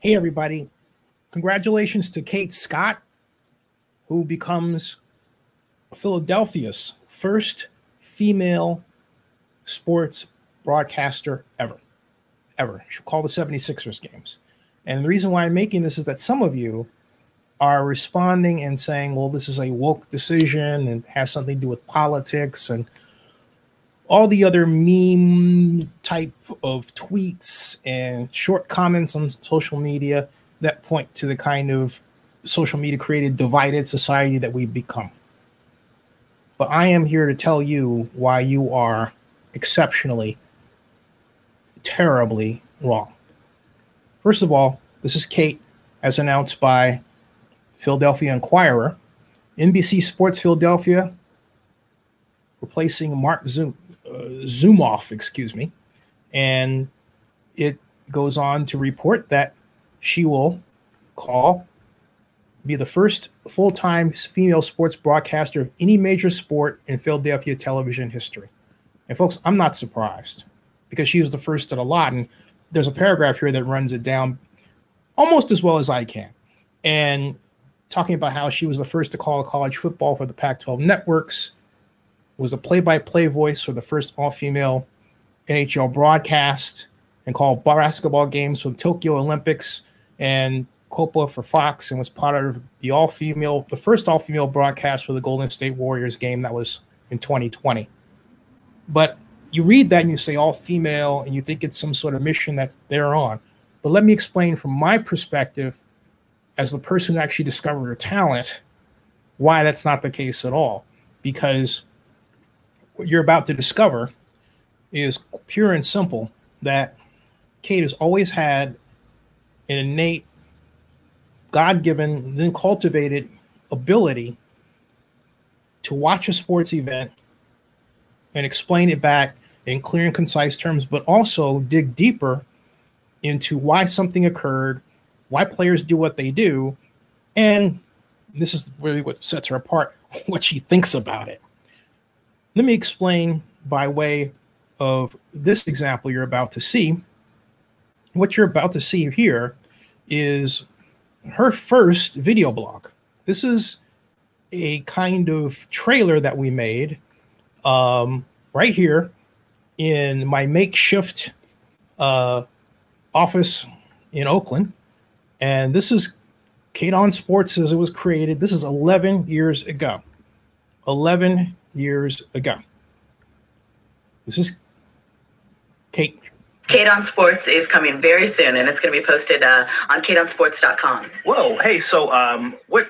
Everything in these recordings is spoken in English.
Hey, everybody. Congratulations to Kate Scott, who becomes Philadelphia's first female sports broadcaster ever. She'll call the 76ers games. And the reason why I'm making this is that some of you are responding and saying, well, this is a woke decision and has something to do with politics and all the other meme type of tweets and short comments on social media that point to the kind of social media created divided society that we've become. But I am here to tell you why you are exceptionally, terribly wrong. First of all, this is Kate, as announced by Philadelphia Inquirer. NBC Sports Philadelphia, replacing Mark Zumoff, excuse me. And it goes on to report that she will be the first full-time female sports broadcaster of any major sport in Philadelphia television history. And folks, I'm not surprised because she was the first at a lot. And there's a paragraph here that runs it down almost as well as I can. And talking about how she was the first to call college football for the Pac-12 networks, was a play-by-play voice for the first all-female NHL broadcast, and called basketball games from Tokyo Olympics and Copa for Fox, and was part of the all-female, the first all-female broadcast for the Golden State Warriors game that was in 2020. But you read that and you say all-female, and you think it's some sort of mission that's they're on. But let me explain from my perspective, as the person who actually discovered her talent, why that's not the case at all. Because what you're about to discover is pure and simple that Kate has always had an innate, God-given, then cultivated ability to watch a sports event and explain it back in clear and concise terms, but also dig deeper into why something occurred, why players do what they do, and this is really what sets her apart, what she thinks about it. Let me explain by way of this example you're about to see. What you're about to see here is her first video blog. This is a kind of trailer that we made right here in my makeshift office in Oakland. And this is K-Don Sports as it was created. This is 11 years ago. 11 years ago. This is Kate. KateOn Sports is coming very soon, and it's going to be posted on KateOnSports.com. Whoa, hey, so what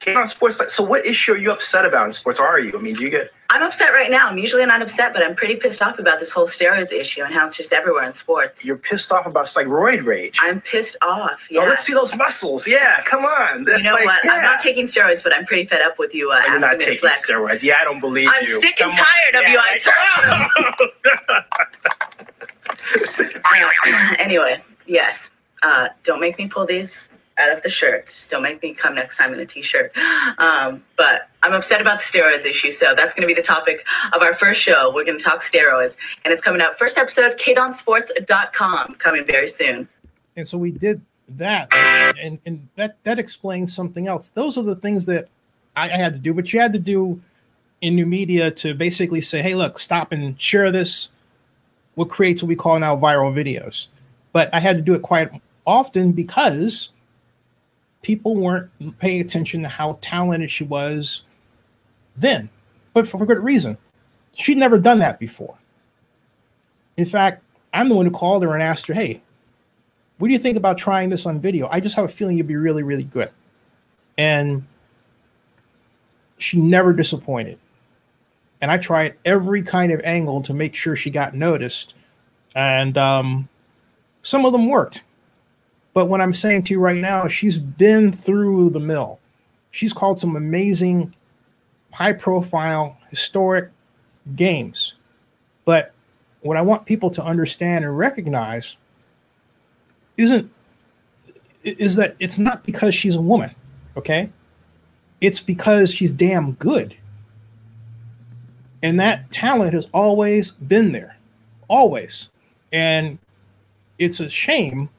KateOn Sports? So what issue are you upset about in sports? Or are you? I mean, do you get? I'm upset right now. I'm usually not upset, but I'm pretty pissed off about this whole steroids issue and how it's just everywhere in sports. You're pissed off about steroid rage. I'm pissed off. Yeah. Oh, let's see those muscles. Yeah, come on. That's, you know, like, what? Yeah. I'm not taking steroids, but I'm pretty fed up with you. You're not taking flex. Steroids. Yeah, I don't believe you. I'm sick and tired of you. Anyway, yes. Don't make me pull these out of the shirts. Don't make me come next time in a t-shirt. But I'm upset about the steroids issue, so that's going to be the topic of our first show. We're going to talk steroids, and it's coming out. First episode, KateOnSports.com, coming very soon. And so we did that, and that explains something else. Those are the things that I had to do, but you had to do in new media to basically say, hey, look, stop and share this. What creates what we call now viral videos. But I had to do it quite often because people weren't paying attention to how talented she was then, but for good reason. She'd never done that before. In fact, I'm the one who called her and asked her, hey, what do you think about trying this on video? I just have a feeling you'd be really, really good. And she never disappointed. And I tried every kind of angle to make sure she got noticed. And some of them worked. But what I'm saying to you right now, she's been through the mill. She's called some amazing, high-profile, historic games. But what I want people to understand and recognize is that it's not because she's a woman, okay? It's because she's damn good. And that talent has always been there, always. And it's a shame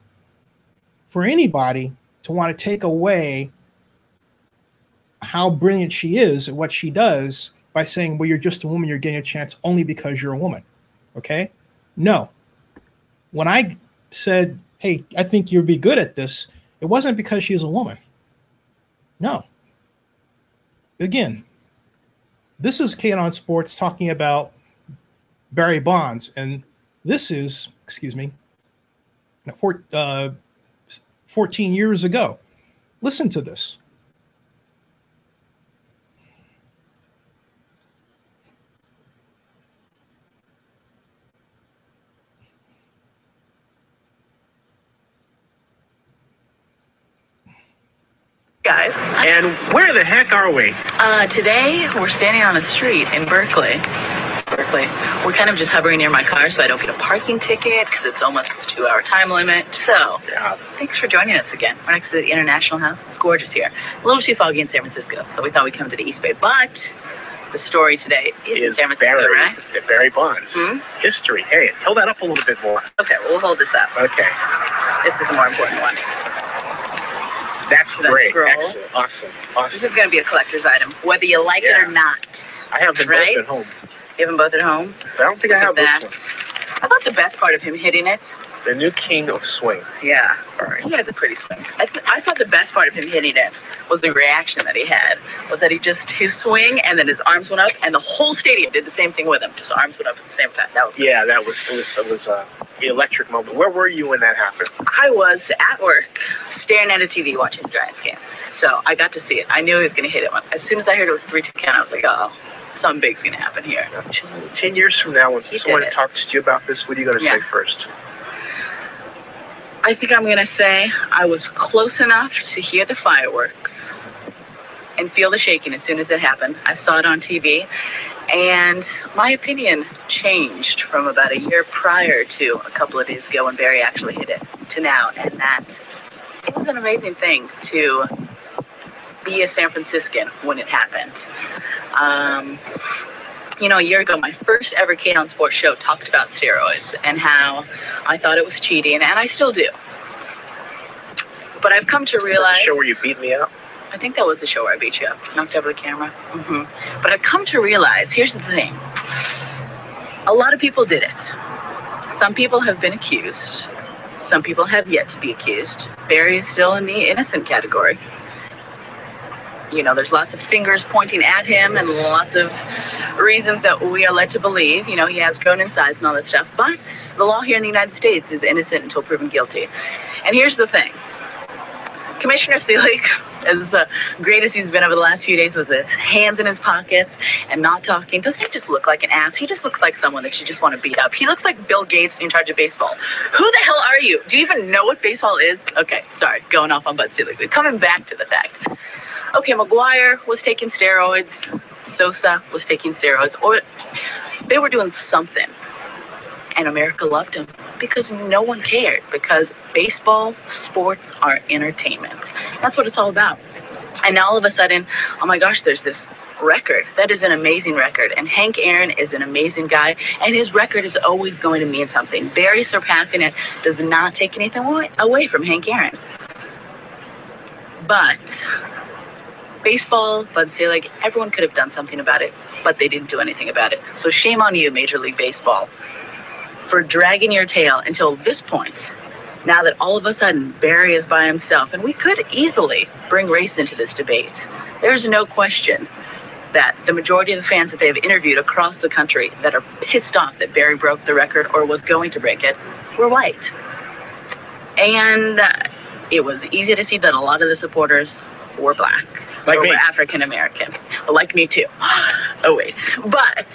for anybody to want to take away how brilliant she is at what she does by saying, well, you're just a woman, you're getting a chance only because you're a woman. Okay? No. When I said, hey, I think you'll be good at this, it wasn't because she's a woman. No. Again, this is K-Don Sports talking about Barry Bonds, and this is, excuse me, 14 years ago. Listen to this. Guys. And where the heck are we? Today we're standing on a street in Berkeley. We're kind of just hovering near my car so I don't get a parking ticket because it's almost the 2-hour time limit. So thanks for joining us again. We're next to the International House. It's gorgeous here. A little too foggy in San Francisco, so we thought we'd come to the East Bay. But the story today is in San Francisco, right? Barry Bonds. History. Hey, hold that up a little bit more. Okay, well, we'll hold this up. Okay. This is the more important one. That's great. Excellent. Awesome. Awesome. This is going to be a collector's item, whether you like it or not. I have them both at home. You have them both at home? I don't think I have this one. I thought the best part of him hitting it. The new king of swing. Yeah. All right. He has a pretty swing. I thought the best part of him hitting it was the reaction that he had, was that he just, his swing, and then his arms went up, and the whole stadium did the same thing with him. Just arms went up at the same time. That was great. Yeah, that was, it was the electric moment. Where were you when that happened? I was at work, staring at a TV, watching the Giants game. So I got to see it. I knew he was going to hit it. As soon as I heard it was 3-2 count, I was like, oh. Something big's going to happen here. 10 years from now, when someone talks to you about this, what are you going to say first? I think I'm going to say I was close enough to hear the fireworks and feel the shaking as soon as it happened. I saw it on TV, and my opinion changed from about a year prior to a couple of days ago when Barry actually hit it to now. And that it was an amazing thing to be a San Franciscan when it happened. You know, a year ago, my first ever K-Don Sports show talked about steroids and how I thought it was cheating, and I still do. But I've come to realize... The show where you beat me up? I think that was the show where I beat you up. Knocked over the camera. But I've come to realize, here's the thing. A lot of people did it. Some people have been accused. Some people have yet to be accused. Barry is still in the innocent category. You know, there's lots of fingers pointing at him and lots of reasons that we are led to believe, you know, he has grown in size and all that stuff. But the law here in the United States is innocent until proven guilty. And here's the thing. Commissioner Selig, as great as he's been over the last few days with his hands in his pockets and not talking, doesn't he just look like an ass? He just looks like someone that you just want to beat up. He looks like Bill Gates in charge of baseball. Who the hell are you? Do you even know what baseball is? Okay, sorry, going off on Bud Selig. We're coming back to the fact. Okay, McGuire was taking steroids. Sosa was taking steroids. Or they were doing something. And America loved him because no one cared. Because baseball, sports are entertainment. That's what it's all about. And now all of a sudden, oh my gosh, there's this record. That is an amazing record. And Hank Aaron is an amazing guy. And his record is always going to mean something. Barry surpassing it does not take anything away from Hank Aaron. But... baseball, Bud Selig, everyone could have done something about it, but they didn't do anything about it. So shame on you, Major League Baseball, for dragging your tail until this point, now that all of a sudden Barry is by himself. And we could easily bring race into this debate. There's no question that the majority of the fans that they have interviewed across the country that are pissed off that Barry broke the record or was going to break it were white. And it was easy to see that a lot of the supporters were black. Like me. We're African-American. Well, like me too. Oh, wait. But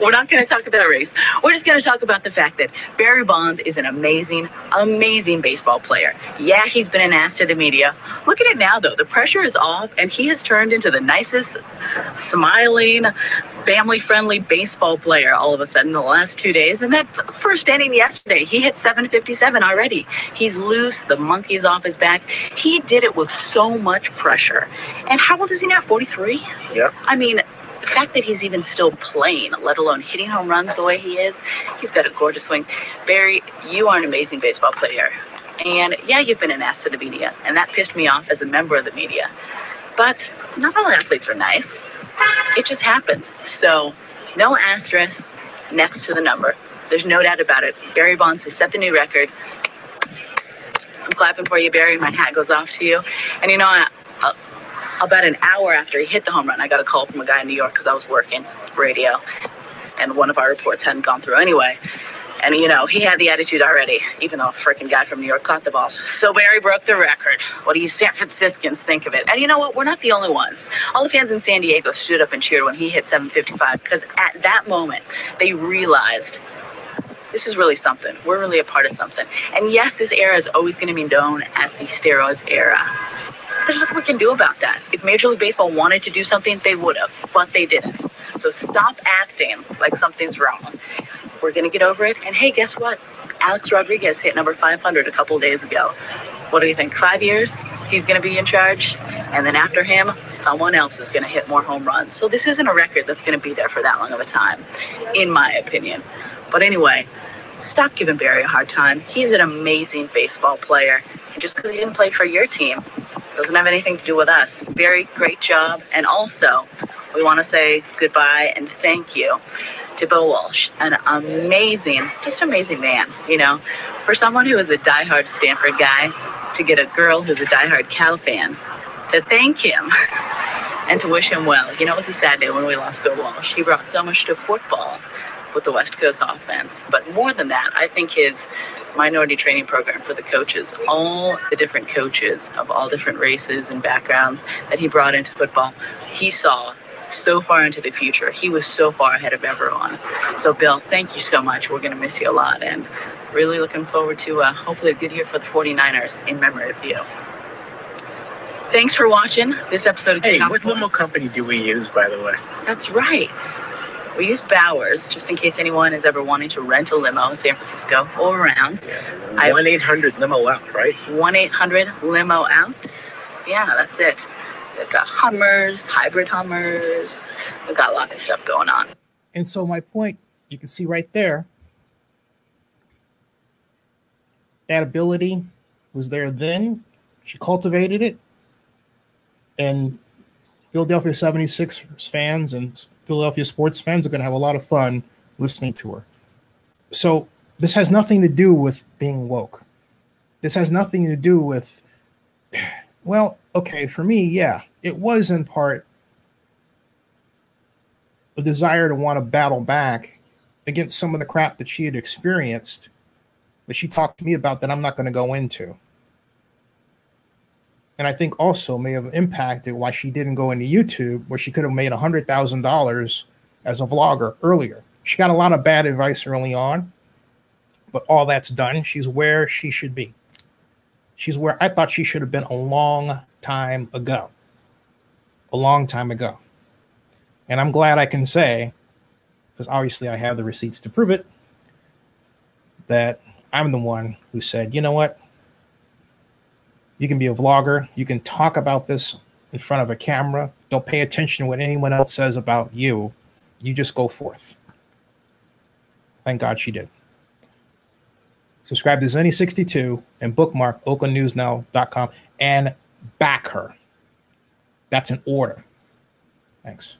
we're not going to talk about race. We're just going to talk about the fact that Barry Bonds is an amazing, amazing baseball player. Yeah, he's been an ass to the media. Look at it now, though. The pressure is off, and he has turned into the nicest, smiling, family-friendly baseball player all of a sudden in the last 2 days. And that first inning yesterday, he hit 757 already. He's loose. The monkey's off his back. He did it with so much pressure. And how old is he now? 43? Yeah. I mean, the fact that he's even still playing, let alone hitting home runs the way he is, he's got a gorgeous swing. Barry, you are an amazing baseball player. And yeah, you've been an ass to the media, and that pissed me off as a member of the media. But not all athletes are nice. It just happens. So no asterisk next to the number. There's no doubt about it. Barry Bonds has set the new record. I'm clapping for you, Barry. My hat goes off to you. And you know, about an hour after he hit the home run, I got a call from a guy in New York because I was working radio, and one of our reports hadn't gone through anyway. And, you know, he had the attitude already, even though a freaking guy from New York caught the ball. So Barry broke the record. What do you San Franciscans think of it? And you know what? We're not the only ones. All the fans in San Diego stood up and cheered when he hit 755 because at that moment they realized this is really something. We're really a part of something. And yes, this era is always going to be known as the steroids era. There's nothing we can do about that. If Major League Baseball wanted to do something, they would have, but they didn't. So stop acting like something's wrong. We're going to get over it. And hey, guess what? Alex Rodriguez hit number 500 a couple days ago. What do you think? 5 years? He's going to be in charge. And then after him, someone else is going to hit more home runs. So this isn't a record that's going to be there for that long of a time, in my opinion. But anyway, stop giving Barry a hard time. He's an amazing baseball player. And just because he didn't play for your team doesn't have anything to do with us. Barry, great job. And also, we want to say goodbye and thank you to Bo Walsh, an amazing, just amazing man, you know. For someone who is a diehard Stanford guy, to get a girl who's a diehard Cal fan, to thank him and to wish him well. You know, it was a sad day when we lost Bo Walsh. He brought so much to football with the West Coast offense. But more than that, I think his minority training program for the coaches, all the different coaches of all different races and backgrounds that he brought into football, he saw so far into the future. He was so far ahead of everyone. So Bill, thank you so much. We're going to miss you a lot, and really looking forward to hopefully a good year for the 49ers in memory of you. Thanks for watching this episode of K-Don Sports. Hey, what limo company do we use, by the way? That's right. We use Bowers, just in case anyone is ever wanting to rent a limo in San Francisco or around. 1-800-LIMO-OUT, right? 1-800-LIMO-OUT. Yeah, that's it. They've got Hummers, hybrid Hummers. They've got lots of stuff going on. And so my point, you can see right there, that ability was there then. She cultivated it. And Philadelphia 76ers fans and Philadelphia sports fans are going to have a lot of fun listening to her. So this has nothing to do with being woke. This has nothing to do with... Well, okay, for me, yeah, it was in part a desire to want to battle back against some of the crap that she had experienced that she talked to me about that I'm not going to go into. And I think also may have impacted why she didn't go into YouTube, where she could have made $100,000 as a vlogger earlier. She got a lot of bad advice early on, but all that's done. She's where she should be. She's where I thought she should have been a long time ago. A long time ago. And I'm glad I can say, because obviously I have the receipts to prove it, that I'm the one who said, you know what? You can be a vlogger. You can talk about this in front of a camera. Don't pay attention to what anyone else says about you. You just go forth. Thank God she did. Subscribe to Zenny62 and bookmark OaklandNewsNow.com and back her. That's an order. Thanks.